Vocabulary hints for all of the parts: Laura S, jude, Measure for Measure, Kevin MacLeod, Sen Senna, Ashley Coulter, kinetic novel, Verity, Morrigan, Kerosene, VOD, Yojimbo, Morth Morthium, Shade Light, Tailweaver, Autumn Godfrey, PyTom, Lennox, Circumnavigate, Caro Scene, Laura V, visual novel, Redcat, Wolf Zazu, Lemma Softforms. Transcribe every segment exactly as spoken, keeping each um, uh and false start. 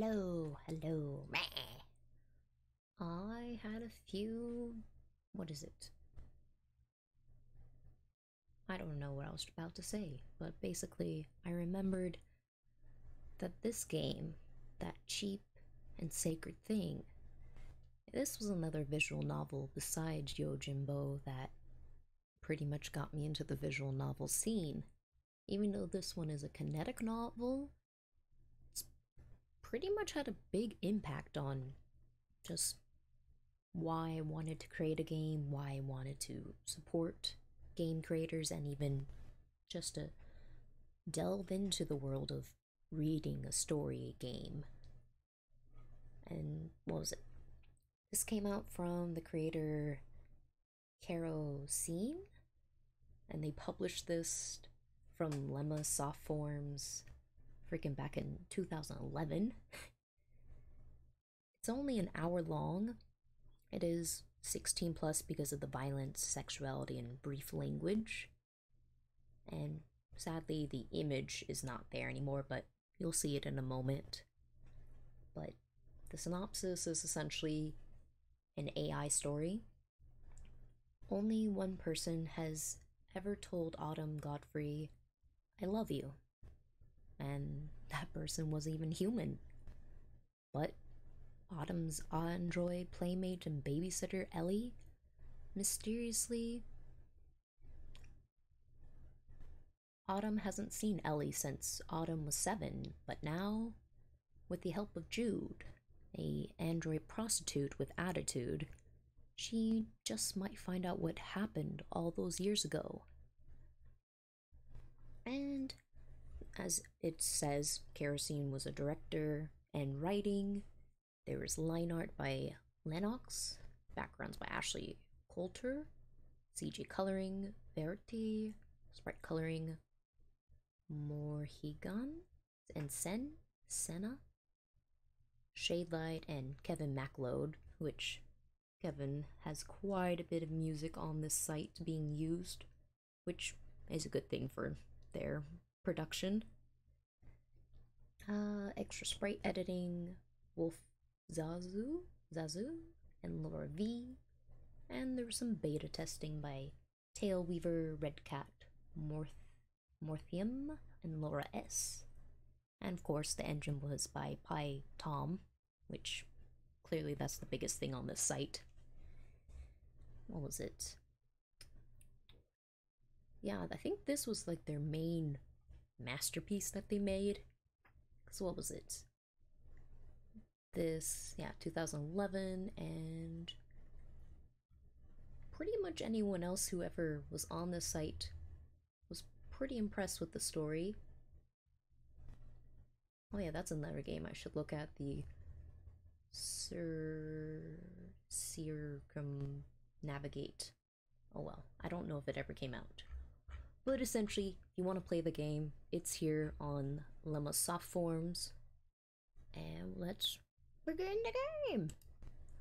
hello, hello. I had a few... What is it? I don't know what I was about to say, but basically I remembered that this game, that cheap and sacred thing, this was another visual novel besides Yojimbo that pretty much got me into the visual novel scene. Even though this one is a kinetic novel, it's pretty much had a big impact on just why I wanted to create a game, why I wanted to support game creators, and even just to delve into the world of reading a story game. And what was it? This came out from the creator Caro Scene, and they published this from Lemma Softforms freaking back in two thousand eleven. It's only an hour long. It is sixteen plus because of the violence, sexuality, and brief language. And sadly, the image is not there anymore, but you'll see it in a moment. But the synopsis is essentially an A I story. Only one person has ever told Autumn Godfrey, "I love you." And that person wasn't even human. But Autumn's android playmate and babysitter Ellie mysteriously... Autumn hasn't seen Ellie since Autumn was seven, but now, with the help of Jude, an android prostitute with attitude, she just might find out what happened all those years ago. And, as it says, Kerosene was a director and writing. There was line art by Lennox, backgrounds by Ashley Coulter, C G coloring, Verity, sprite coloring, Morrigan, and Sen Senna, Shade Light, and Kevin MacLeod, which Kevin has quite a bit of music on this site being used, which is a good thing for their production. Uh, extra sprite editing, Wolf Zazu, Zazu, and Laura V, and there was some beta testing by Tailweaver, Redcat, Morth Morthium, and Laura S. And of course, the engine was by PyTom, which clearly that's the biggest thing on this site. What was it? Yeah, I think this was like their main masterpiece that they made. So what was it? This, yeah, two thousand eleven, and pretty much anyone else who ever was on this site was pretty impressed with the story. Oh yeah, that's another game I should look at, the Cir... Circumnavigate. Oh well, I don't know if it ever came out. But essentially, you want to play the game, it's here on Lemma Softforms, and let's... We're getting the game!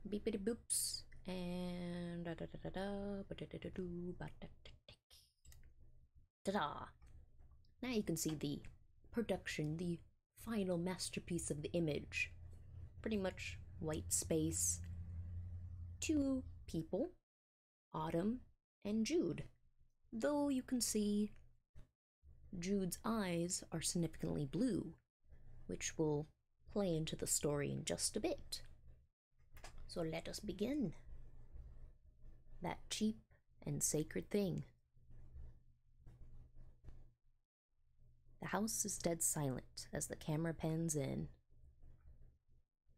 Beepity boops and da da da da da ba da da da do ba da da da da. Now you can see the production, the final masterpiece of the image. Pretty much white space. Two people, Autumn and Jude. Though you can see Jude's eyes are significantly blue, which will play into the story in just a bit. So let us begin. That cheap and sacred thing. The house is dead silent as the camera pans in.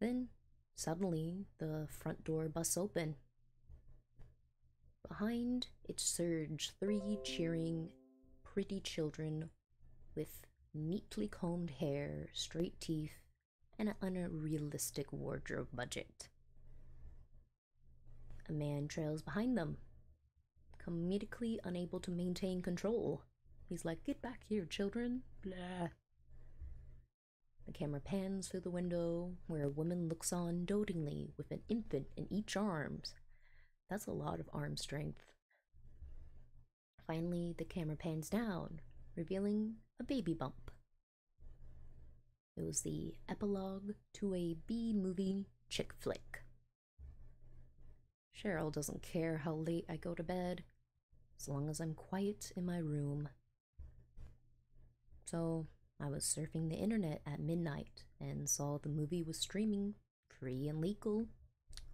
Then, suddenly, the front door busts open. Behind it surge three cheering, pretty children with neatly combed hair, straight teeth, and an unrealistic wardrobe budget. A man trails behind them, comedically unable to maintain control. He's like, "Get back here, children." Blah. The camera pans through the window, where a woman looks on dotingly with an infant in each arm. That's a lot of arm strength. Finally, the camera pans down, revealing a baby bump. It was the epilogue to a B-movie chick flick. Cheryl doesn't care how late I go to bed, as long as I'm quiet in my room. So, I was surfing the internet at midnight and saw the movie was streaming, free and legal.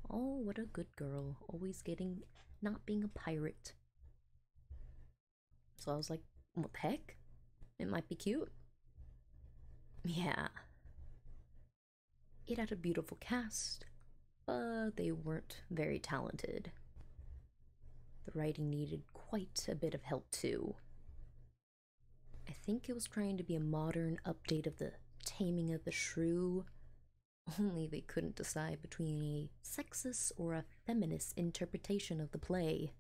Oh, what a good girl, always getting, not being a pirate. So I was like, what the heck? It might be cute. Yeah. It had a beautiful cast, but they weren't very talented. The writing needed quite a bit of help too. I think it was trying to be a modern update of the Taming of the Shrew, only they couldn't decide between a sexist or a feminist interpretation of the play.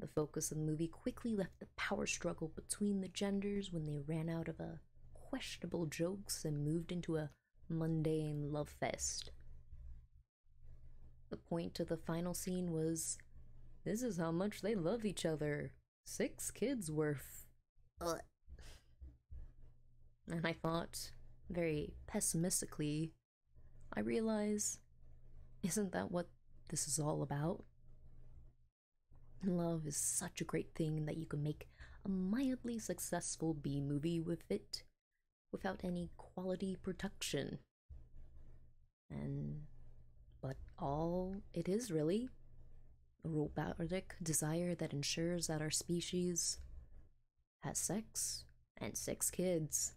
The focus of the movie quickly left the power struggle between the genders when they ran out of a questionable jokes and moved into a mundane love fest. The point of the final scene was, this is how much they love each other. Six kids worth. Ugh. And I thought, very pessimistically, I realize, isn't that what this is all about? Love is such a great thing that you can make a mildly successful B-movie with it, without any quality production. And, but all it is really, a robotic desire that ensures that our species has sex and six kids.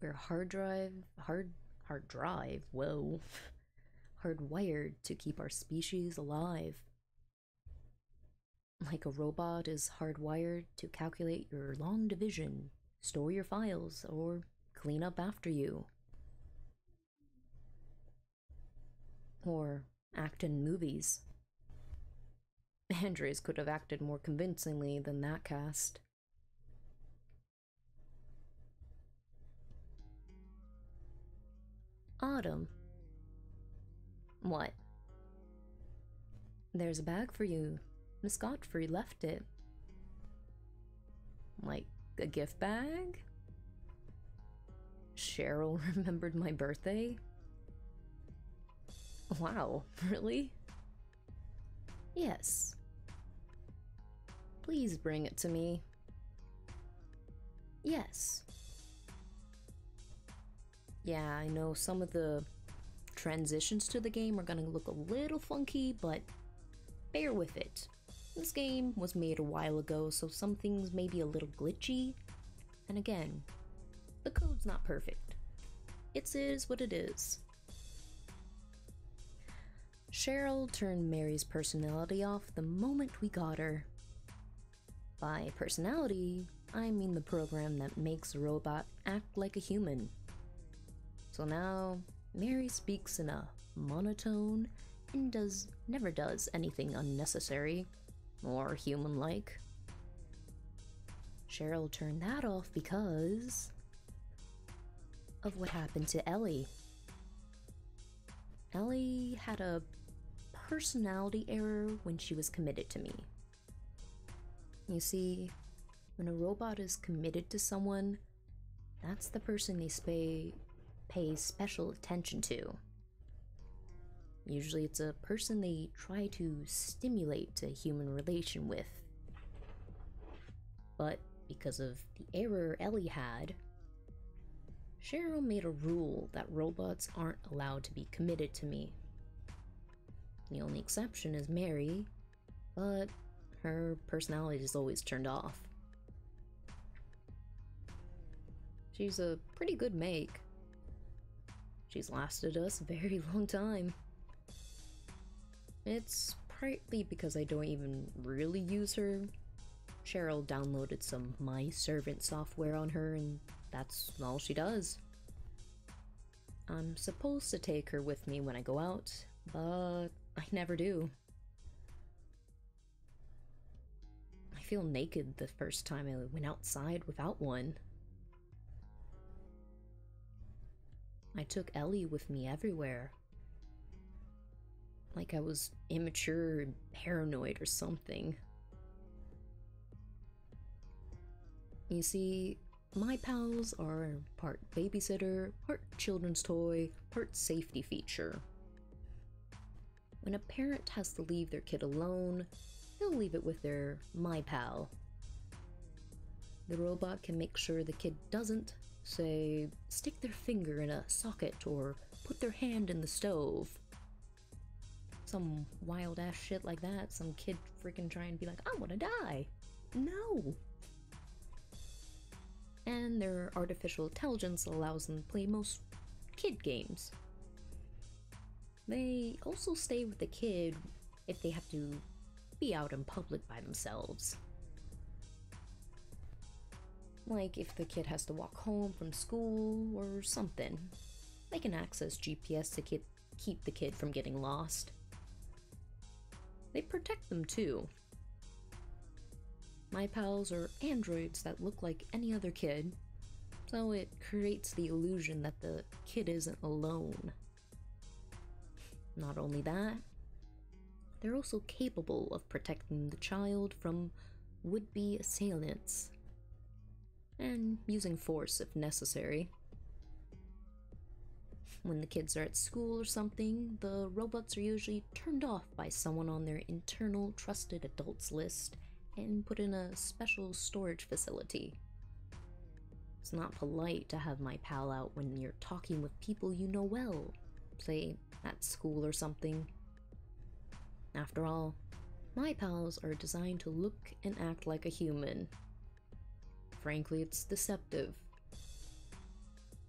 We're hard drive, hard, hard drive, whoa, hardwired to keep our species alive. Like a robot is hardwired to calculate your long division, store your files, or clean up after you. Or act in movies. Andres could have acted more convincingly than that cast. Autumn. What? There's a bag for you. Miss Godfrey left it. Like, a gift bag? Cheryl remembered my birthday? Wow, really? Yes. Please bring it to me. Yes. Yeah, I know some of the transitions to the game are gonna look a little funky, but bear with it. This game was made a while ago, so some things may be a little glitchy. And again, the code's not perfect. It is what it is. Cheryl turned Mary's personality off the moment we got her. By personality, I mean the program that makes a robot act like a human. So now, Mary speaks in a monotone and does never does anything unnecessary. Or human-like. Cheryl turned that off because of what happened to Ellie. Ellie had a personality error when she was committed to me. You see, when a robot is committed to someone, that's the person they pay, pay special attention to. Usually it's a person they try to stimulate a human relation with. But because of the error Ellie had, Cheryl made a rule that robots aren't allowed to be committed to me. The only exception is Mary, but her personality is always turned off. She's a pretty good make. She's lasted us a very long time. It's partly because I don't even really use her. Cheryl downloaded some My Servant software on her and that's all she does. I'm supposed to take her with me when I go out, but I never do. I feel naked the first time I went outside without one. I took Ellie with me everywhere. Like I was immature and paranoid or something. You see, My pals are part babysitter, part children's toy, part safety feature. When a parent has to leave their kid alone, they'll leave it with their My Pal. The robot can make sure the kid doesn't, say, stick their finger in a socket or put their hand in the stove. Some wild ass shit like that, some kid freaking trying to be like, I wanna die! No! And their artificial intelligence allows them to play most kid games. They also stay with the kid if they have to be out in public by themselves. Like if the kid has to walk home from school or something. They can access G P S to keep, keep the kid from getting lost. They protect them too. My pals are androids that look like any other kid, so it creates the illusion that the kid isn't alone. Not only that, they're also capable of protecting the child from would-be assailants, and using force if necessary. When the kids are at school or something, the robots are usually turned off by someone on their internal trusted adults list and put in a special storage facility. It's not polite to have My Pal out when you're talking with people you know well, say at school or something. After all, My Pals are designed to look and act like a human. Frankly, it's deceptive.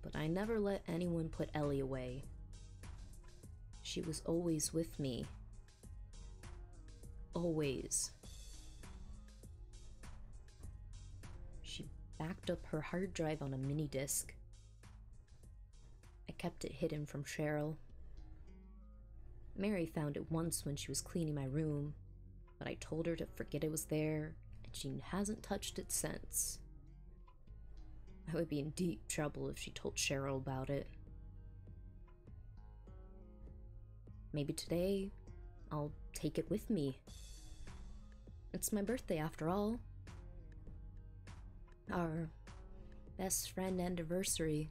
But I never let anyone put Ellie away. She was always with me. Always. She backed up her hard drive on a mini disc. I kept it hidden from Cheryl. Mary found it once when she was cleaning my room, but I told her to forget it was there, and she hasn't touched it since. I would be in deep trouble if she told Cheryl about it. Maybe today, I'll take it with me. It's my birthday after all. Our best friend anniversary.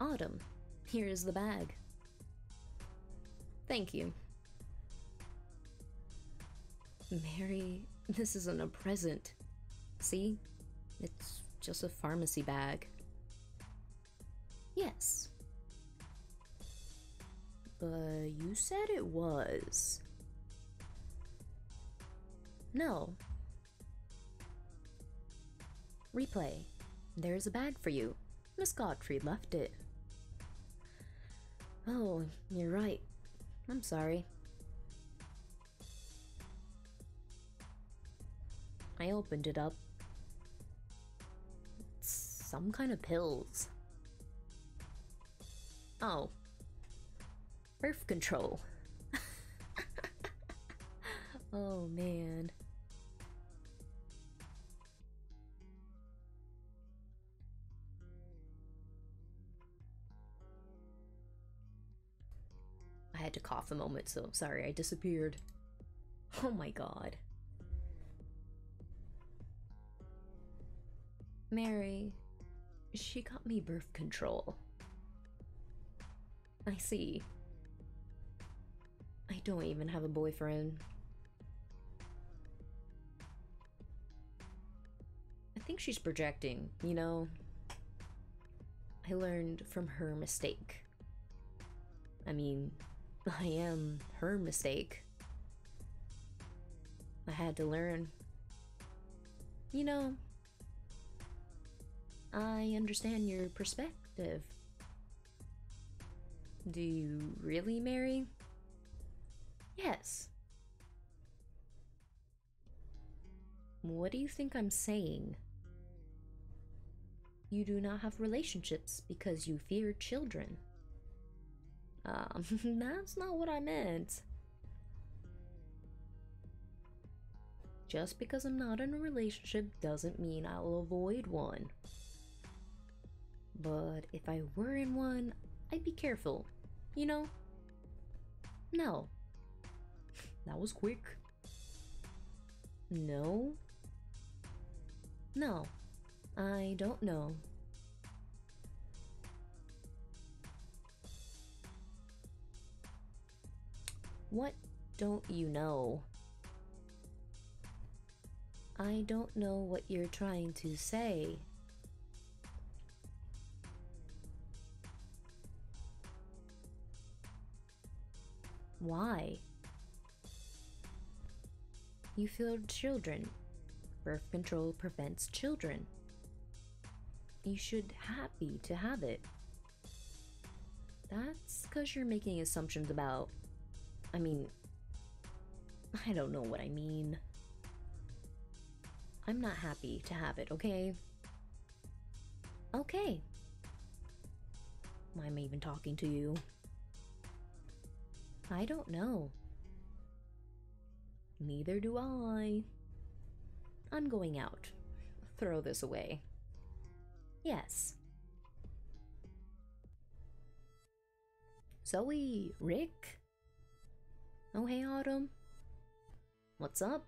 Autumn, here is the bag. Thank you. Mary, this isn't a present. See? It's just a pharmacy bag. Yes. But you said it was. No. Replay. There's a bag for you. Miss Godfrey left it. Oh, you're right. I'm sorry. I opened it up. It's some kind of pills. Oh. Birth control. Oh, man. I had to cough a moment, so sorry, I disappeared. Oh my god. Mary, she got me birth control. I see. I don't even have a boyfriend. I think she's projecting, you know? I learned from her mistake. I mean, I am her mistake. I had to learn. You know, I understand your perspective. Do you really, Mary? Yes. What do you think I'm saying? You do not have relationships because you fear children. Um, that's not what I meant. Just because I'm not in a relationship doesn't mean I'll avoid one. But if I were in one, I'd be careful, you know? No. That was quick. No, No, I don't know. What don't you know? I don't know what you're trying to say. Why? You failed children. Birth control prevents children. You should be happy to have it. That's because you're making assumptions about... I mean... I don't know what I mean. I'm not happy to have it, okay? Okay. I'm even talking to you. I don't know. Neither do I. I'm going out. Throw this away. Yes. Zoe, Rick? Oh, hey, Autumn. What's up?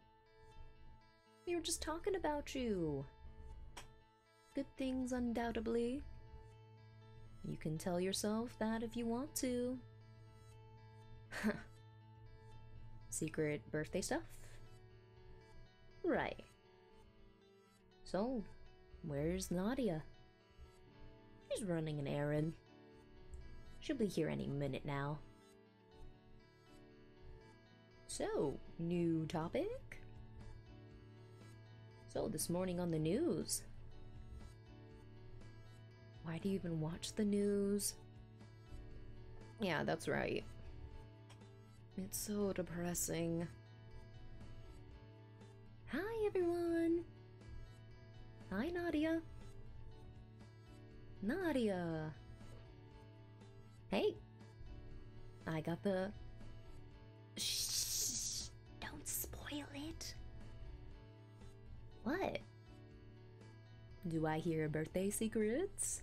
We were just talking about you. Good things, undoubtedly. You can tell yourself that if you want to. Huh. Secret birthday stuff? Right. So, where's Nadia? She's running an errand. She'll be here any minute now. So, new topic? So, this morning on the news. Why do you even watch the news? Yeah, that's right. It's so depressing. Hi, everyone! Hi, Nadia. Nadia! Hey! I got the... Shh! Don't spoil it! What? Do I hear birthday secrets?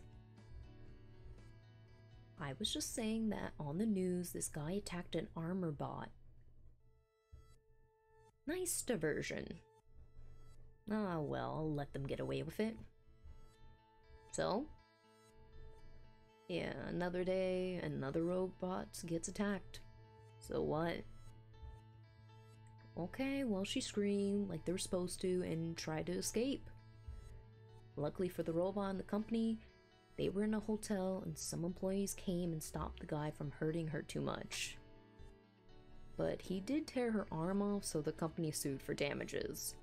I was just saying that on the news, this guy attacked an armor bot. Nice diversion. Ah, well, I'll let them get away with it. So? Yeah, another day, another robot gets attacked. So what? Okay, well, she screamed like they were supposed to and tried to escape. Luckily for the robot and the company, they were in a hotel and some employees came and stopped the guy from hurting her too much. But he did tear her arm off, so the company sued for damages.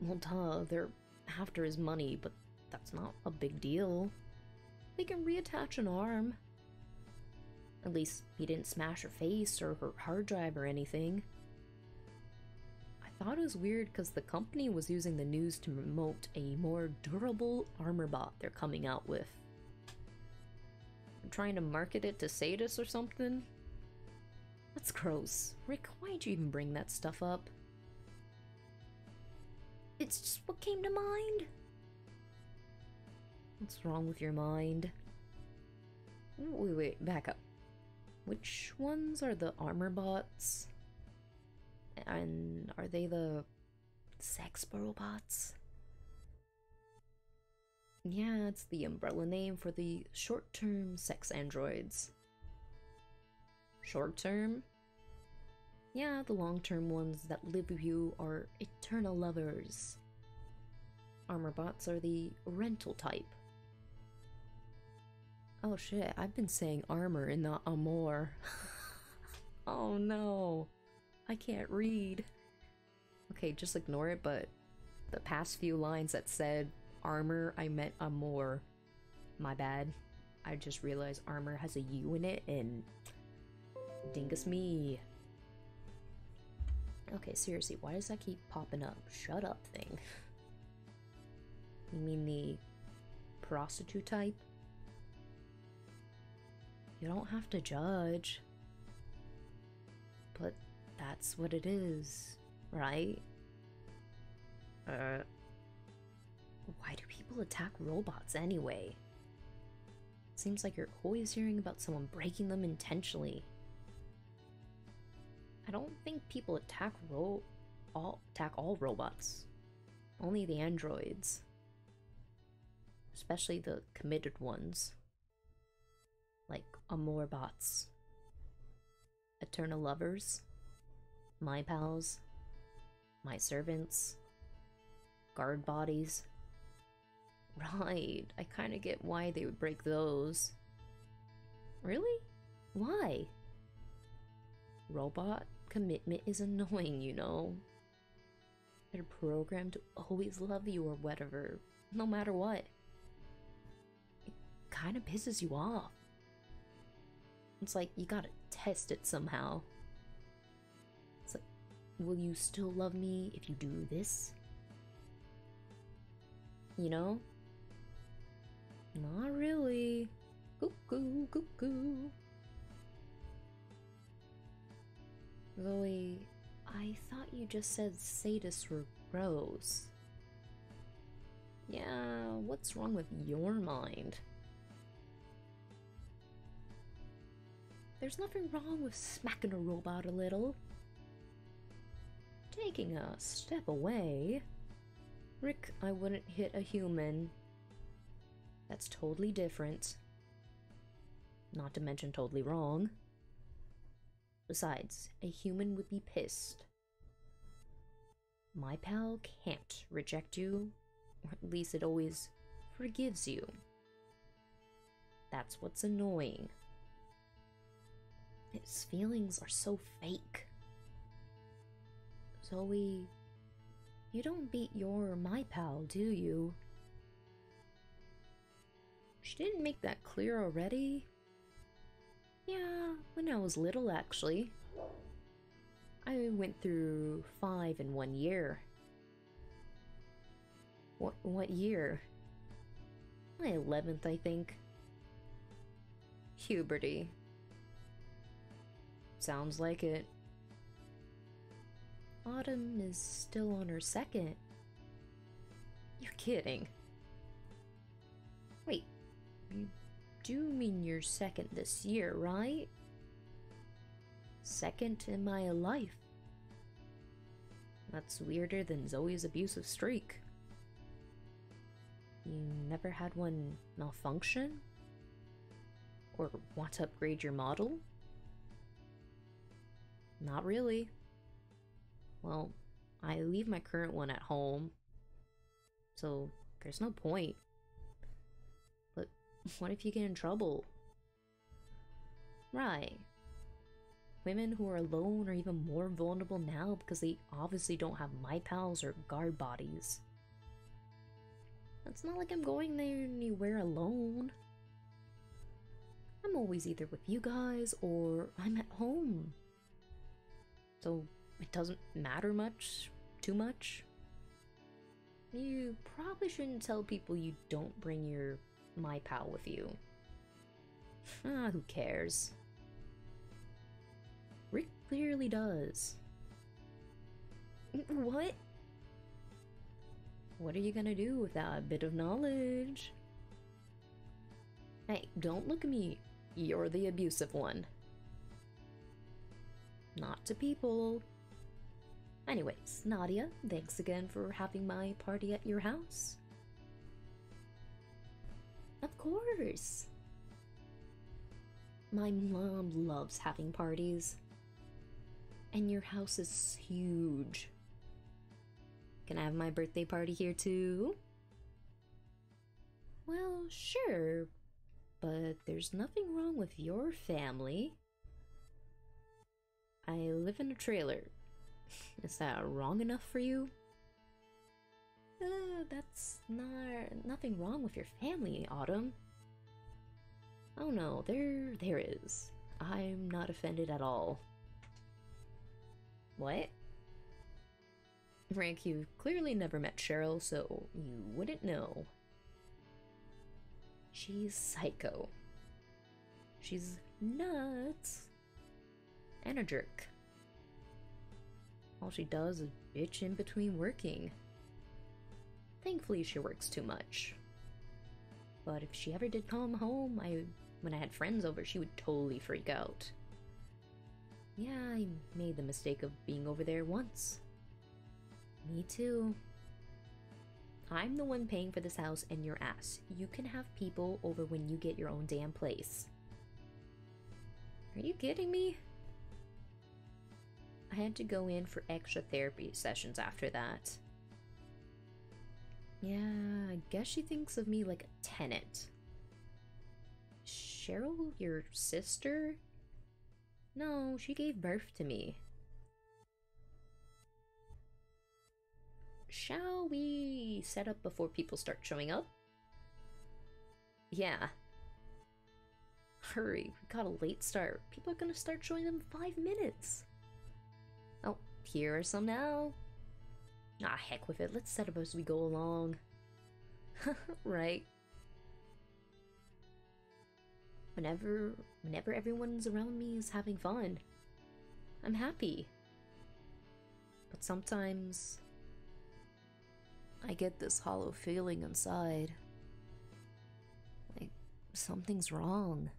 Well, duh, they're after his money, but that's not a big deal. They can reattach an arm. At least he didn't smash her face or her hard drive or anything. I thought it was weird because the company was using the news to promote a more durable armor bot they're coming out with. I'm trying to market it to sadists or something? That's gross. Rick, why'd you even bring that stuff up? It's just what came to mind. What's wrong with your mind? Wait, wait, back up. Which ones are the armor bots? And are they the sex robots? Yeah, it's the umbrella name for the short-term sex androids. Short-term? Yeah, the long-term ones that live with you are eternal lovers. Armor bots are the rental type. Oh shit, I've been saying armor and not amor. Oh no. I can't read. Okay, just ignore it, but the past few lines that said armor, I meant amor. My bad. I just realized armor has a U in it and... dingus me. Okay, seriously, why does that keep popping up? Shut up thing. You mean the prostitute type? You don't have to judge. But... that's what it is, right? Uh... Why do people attack robots anyway? Seems like you're always hearing about someone breaking them intentionally. I don't think people attack ro- all- attack all robots. Only the androids. Especially the committed ones. Like Amorbots. Eternal Lovers. My Pals. My Servants. Guard Bodies. Right, I kinda get why they would break those. Really? Why? Robot commitment is annoying, you know. They're programmed to always love you or whatever, no matter what. It kinda pisses you off. It's like, you gotta test it somehow. It's like, will you still love me if you do this? You know? Not really. Cuckoo, cuckoo. Zoe, I thought you just said sadists were gross. Yeah, what's wrong with your mind? There's nothing wrong with smacking a robot a little. Taking a step away. Rick, I wouldn't hit a human. That's totally different. Not to mention totally wrong. Besides, a human would be pissed. My pal can't reject you, or at least it always forgives you. That's what's annoying. His feelings are so fake. Zoe, you don't beat your my pal, do you? She didn't make that clear already. Yeah, when I was little, actually. I went through five in one year. What, what year? My eleventh, I think. Puberty. Sounds like it. Autumn is still on her second. You're kidding. Wait, you... do mean your second this year, right? Second in my life. That's weirder than Zoe's abusive streak. You never had one malfunction? Or want to upgrade your model? Not really. Well, I leave my current one at home, so there's no point. What if you get in trouble? Right. Women who are alone are even more vulnerable now because they obviously don't have my pals or guard bodies. It's not like I'm going there anywhere alone. I'm always either with you guys or I'm at home. So it doesn't matter much, too much. You probably shouldn't tell people you don't bring your my pal with you. Ah, who cares? Rick clearly does. What? What are you gonna do without a bit of knowledge? Hey, don't look at me. You're the abusive one. Not to people. Anyways, Nadia, thanks again for having my party at your house. Of course! My mom loves having parties. And your house is huge. Can I have my birthday party here too? Well, sure. But there's nothing wrong with your family. I live in a trailer. Is that wrong enough for you? Uh, that's not nothing wrong with your family, Autumn. Oh no, there there is. I'm not offended at all. What? Frank, you've clearly never met Cheryl, so you wouldn't know. She's psycho. She's nuts. And a jerk. All she does is bitch in between working. Thankfully, she works too much. But if she ever did come home, I, when I had friends over, she would totally freak out. Yeah, I made the mistake of being over there once. Me too. I'm the one paying for this house and your ass. You can have people over when you get your own damn place. Are you kidding me? I had to go in for extra therapy sessions after that. Yeah, I guess she thinks of me like a tenant. Cheryl, your sister? No, she gave birth to me. Shall we set up before people start showing up? Yeah. Hurry, we got a late start. People are gonna start showing them in five minutes. Oh, here are some now. Ah, heck with it. Let's set up as we go along. Right. Whenever, whenever everyone's around me is having fun, I'm happy. But sometimes I get this hollow feeling inside, like something's wrong,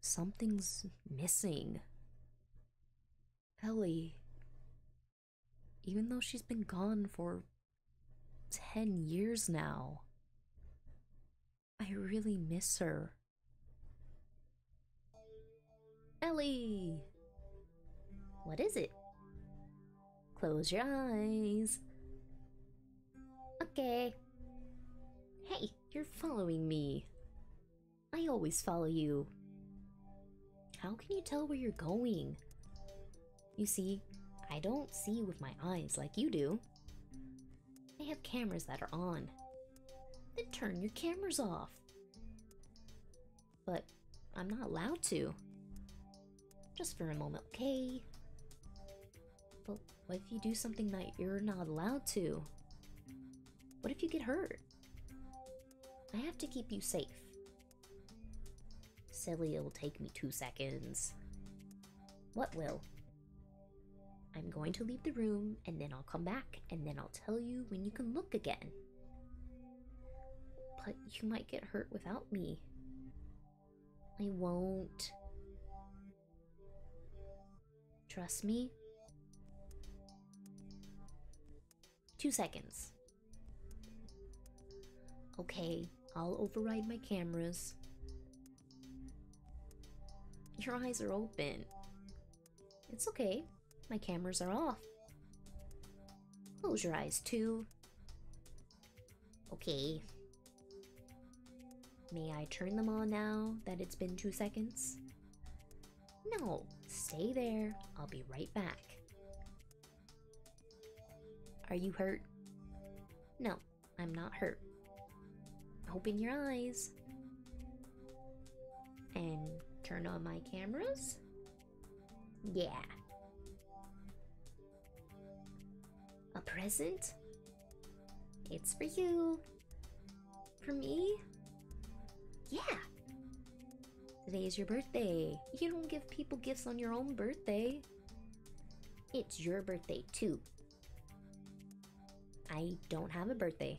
something's missing. Ellie, even though she's been gone for ten years now, I really miss her. Ellie! What is it? Close your eyes. Okay. Hey, you're following me. I always follow you. How can you tell where you're going? You see, I don't see with my eyes like you do. I have cameras that are on. Then turn your cameras off. But I'm not allowed to. Just for a moment, okay? But what if you do something that you're not allowed to? What if you get hurt? I have to keep you safe. Silly, it'll take me two seconds. What will? I'm going to leave the room, and then I'll come back, and then I'll tell you when you can look again. But you might get hurt without me. I won't. Trust me. Two seconds. Okay, I'll override my cameras. Your eyes are open. It's okay. My cameras are off. Close your eyes too. Okay. May I turn them on now that it's been two seconds? No, stay there. I'll be right back. Are you hurt? No, I'm not hurt. Open your eyes and turn on my cameras. Yeah. A present? It's for you. For me? Yeah. Today is your birthday. You don't give people gifts on your own birthday. It's your birthday too. I don't have a birthday.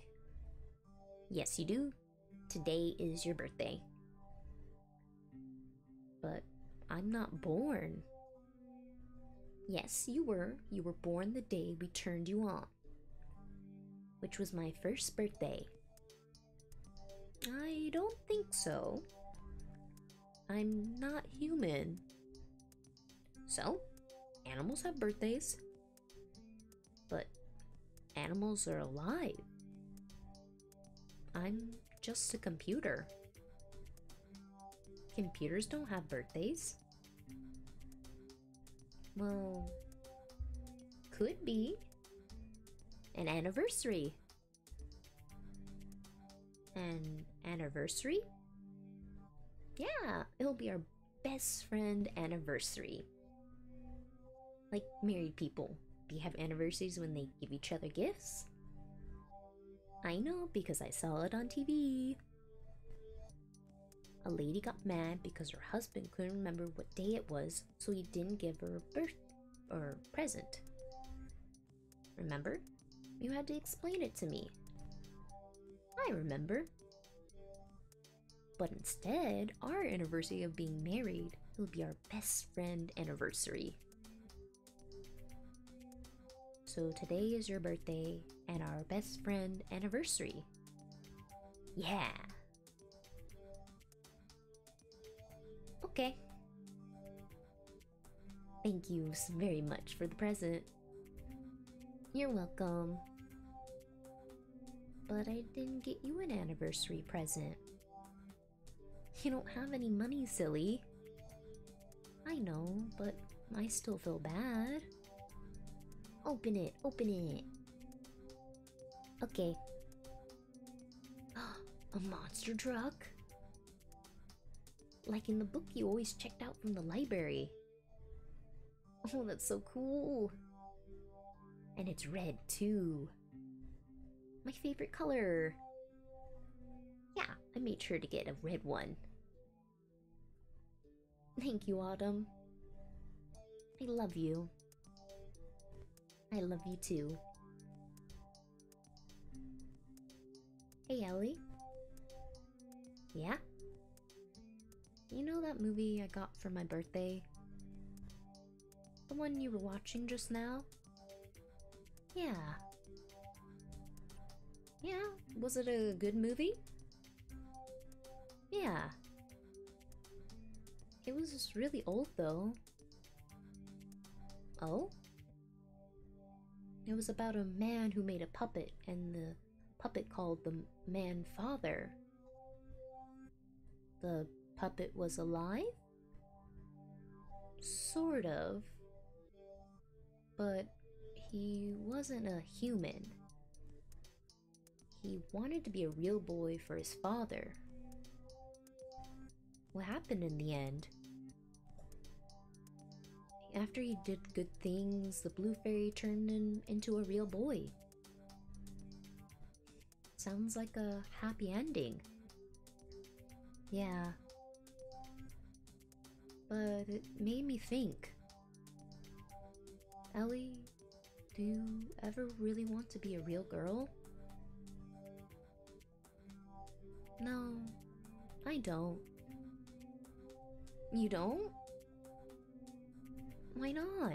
Yes, you do. Today is your birthday. But I'm not born. Yes, you were. You were born the day we turned you on, which was my first birthday. I don't think so. I'm not human. So, animals have birthdays. But animals are alive. I'm just a computer. Computers don't have birthdays. Well, could be an anniversary. An anniversary? Yeah, it'll be our best friend anniversary. Like married people, they have anniversaries when they give each other gifts. I know, because I saw it on T V. A lady got mad because her husband couldn't remember what day it was, so he didn't give her a birth or present. Remember? You had to explain it to me. I remember. But instead, our anniversary of being married will be our best friend anniversary. So today is your birthday, and our best friend anniversary. Yeah. Okay. Thank you very much for the present. You're welcome. But I didn't get you an anniversary present. You don't have any money, silly. I know, but I still feel bad. Open it, open it. Okay. A monster truck? Like in the book you always checked out from the library. Oh, that's so cool. And it's red too. My favorite color. Yeah, I made sure to get a red one. Thank you, Autumn. I love you. I love you too. Hey, Ellie. Yeah? You know that movie I got for my birthday? The one you were watching just now? Yeah. Yeah, was it a good movie? Yeah. It was just really old though. Oh? It was about a man who made a puppet, and the puppet called the man father. The puppet was alive? Sort of. But he wasn't a human. He wanted to be a real boy for his father. What happened in the end? After he did good things, the blue fairy turned him into a real boy. Sounds like a happy ending. Yeah. But it made me think. Ellie, do you ever really want to be a real girl? No, I don't. You don't? Why not?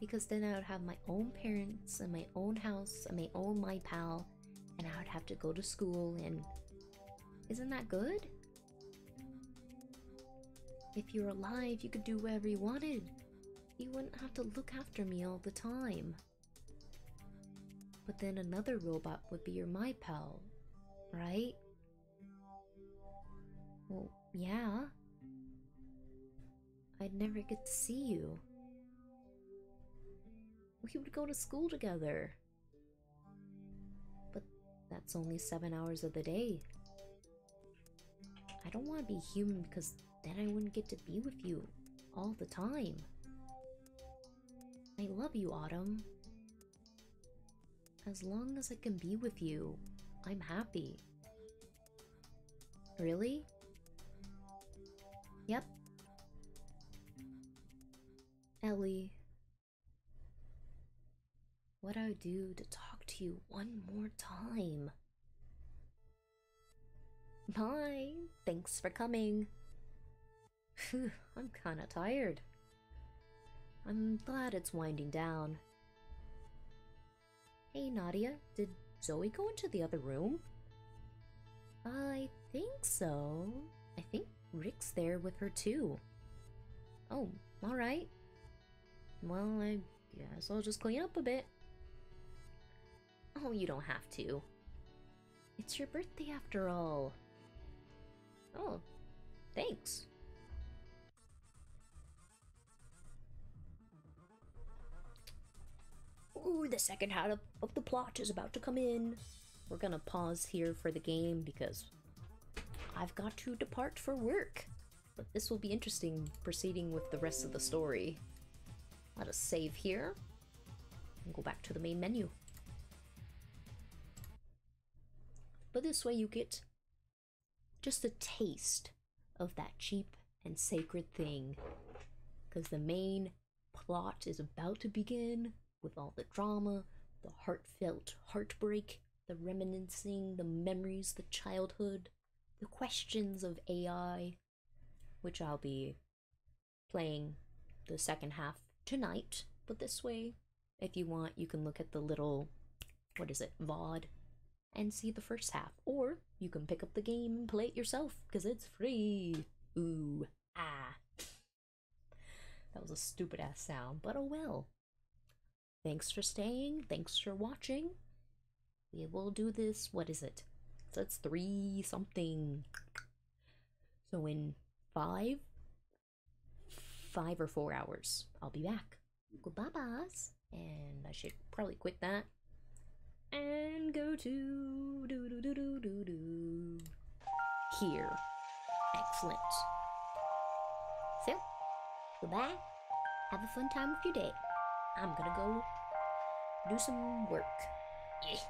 Because then I would have my own parents and my own house and my own my pal, and I would have to go to school, and isn't that good? If you were alive, you could do whatever you wanted. You wouldn't have to look after me all the time. But then another robot would be your my pal, right? Well, yeah. I'd never get to see you. We would go to school together. But that's only seven hours of the day. I don't want to be human because then I wouldn't get to be with you all the time. I love you, Autumn. As long as I can be with you, I'm happy. Really? Yep. Ellie, what I would do to talk to you one more time. Bye. Thanks for coming. Phew, I'm kinda tired. I'm glad it's winding down. Hey, Nadia, did Zoe go into the other room? I think so. I think Rick's there with her too. Oh, alright. Well, I guess I'll just clean up a bit. Oh, you don't have to. It's your birthday after all. Oh, thanks. Ooh, the second half of, of the plot is about to come in. We're gonna pause here for the game because I've got to depart for work. But this will be interesting proceeding with the rest of the story. Let us save here and go back to the main menu. But this way you get just a taste of that cheap and sacred thing. Because the main plot is about to begin. With all the drama, the heartfelt heartbreak, the reminiscing, the memories, the childhood, the questions of A I, which I'll be playing the second half tonight, but this way If you want, you can look at the little, what is it, V O D, and see the first half. Or you can pick up the game and play it yourself, because it's free. Ooh, ah. That was a stupid-ass sound, but oh well. Thanks for staying. Thanks for watching. We will do this, what is it? So it's three something. So in five, five or four hours, I'll be back. Goodbye-byes. And I should probably quit that. And go to do do do do do do here. Excellent. So, goodbye. Have a fun time with your day. I'm gonna go do some work. Yeah.